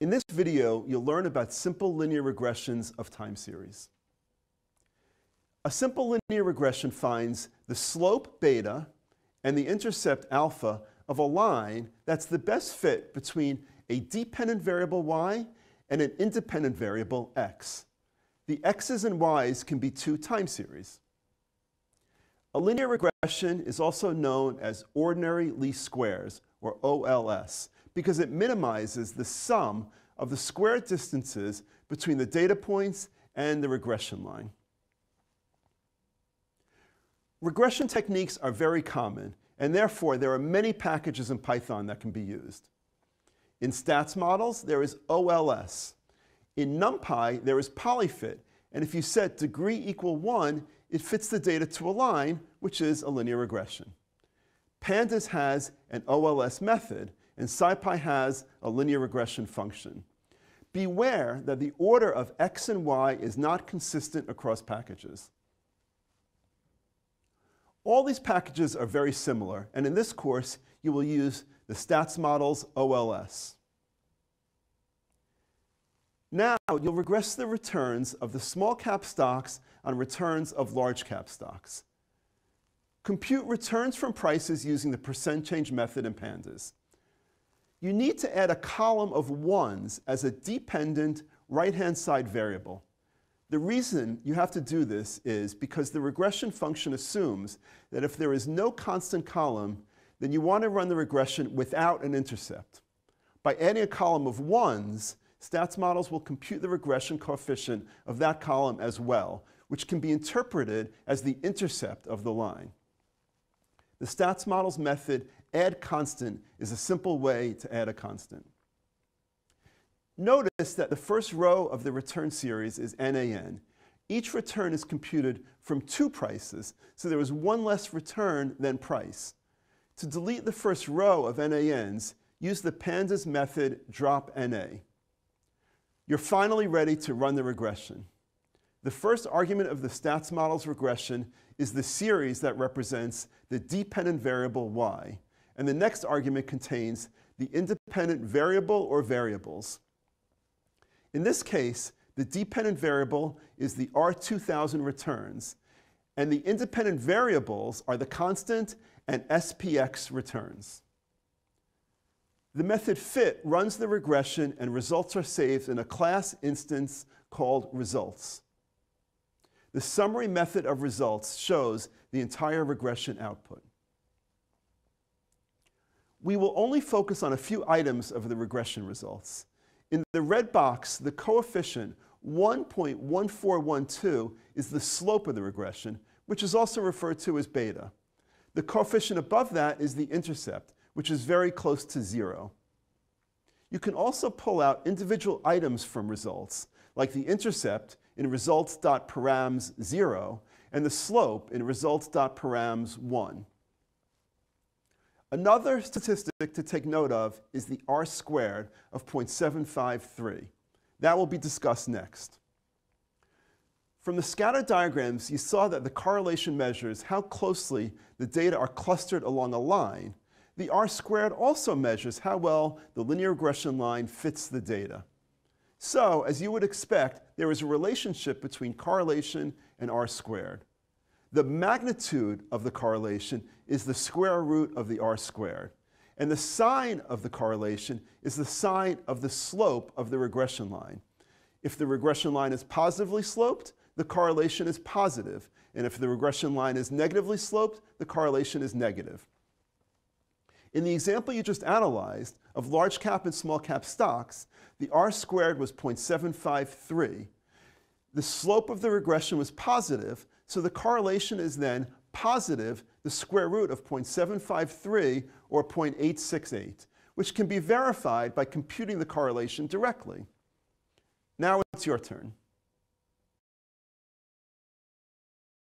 In this video, you'll learn about simple linear regressions of time series. A simple linear regression finds the slope beta and the intercept alpha of a line that's the best fit between a dependent variable y and an independent variable x. The x's and y's can be two time series. A linear regression is also known as ordinary least squares, or OLS, because it minimizes the sum of the squared distances between the data points and the regression line. Regression techniques are very common, and therefore there are many packages in Python that can be used. In stats models, there is OLS. In NumPy, there is polyfit, and if you set degree equal 1, it fits the data to a line, which is a linear regression. Pandas has an OLS method, and SciPy has a linear regression function. Beware that the order of x and y is not consistent across packages. All these packages are very similar, and in this course, you will use the statsmodels OLS. Now, you'll regress the returns of the small cap stocks on returns of large cap stocks. Compute returns from prices using the percent change method in Pandas. You need to add a column of ones as a dependent right-hand side variable. The reason you have to do this is because the regression function assumes that if there is no constant column, then you want to run the regression without an intercept. By adding a column of ones, stats models will compute the regression coefficient of that column as well, which can be interpreted as the intercept of the line. The stats models method add constant is a simple way to add a constant. Notice that the first row of the return series is NAN. Each return is computed from two prices, so there is one less return than price. To delete the first row of NANs, use the Pandas method drop NA. You're finally ready to run the regression. The first argument of the stats model's regression is the series that represents the dependent variable y. And the next argument contains the independent variable or variables. In this case, the dependent variable is the R2000 returns, and the independent variables are the constant and SPX returns. The method fit runs the regression, and results are saved in a class instance called results. The summary method of results shows the entire regression output. We will only focus on a few items of the regression results. In the red box, the coefficient 1.1412 is the slope of the regression, which is also referred to as beta. The coefficient above that is the intercept, which is very close to 0. You can also pull out individual items from results, like the intercept in results.params 0 and the slope in results.params 1. Another statistic to take note of is the R squared of 0.753. That will be discussed next. From the scatter diagrams, you saw that the correlation measures how closely the data are clustered along a line. The R squared also measures how well the linear regression line fits the data. So, as you would expect, there is a relationship between correlation and R squared. The magnitude of the correlation is the square root of the R squared. And the sign of the correlation is the sign of the slope of the regression line. If the regression line is positively sloped, the correlation is positive. And if the regression line is negatively sloped, the correlation is negative. In the example you just analyzed of large cap and small cap stocks, the R squared was 0.753. The slope of the regression was positive, so the correlation is then positive the square root of 0.753 or 0.868, which can be verified by computing the correlation directly. Now it's your turn.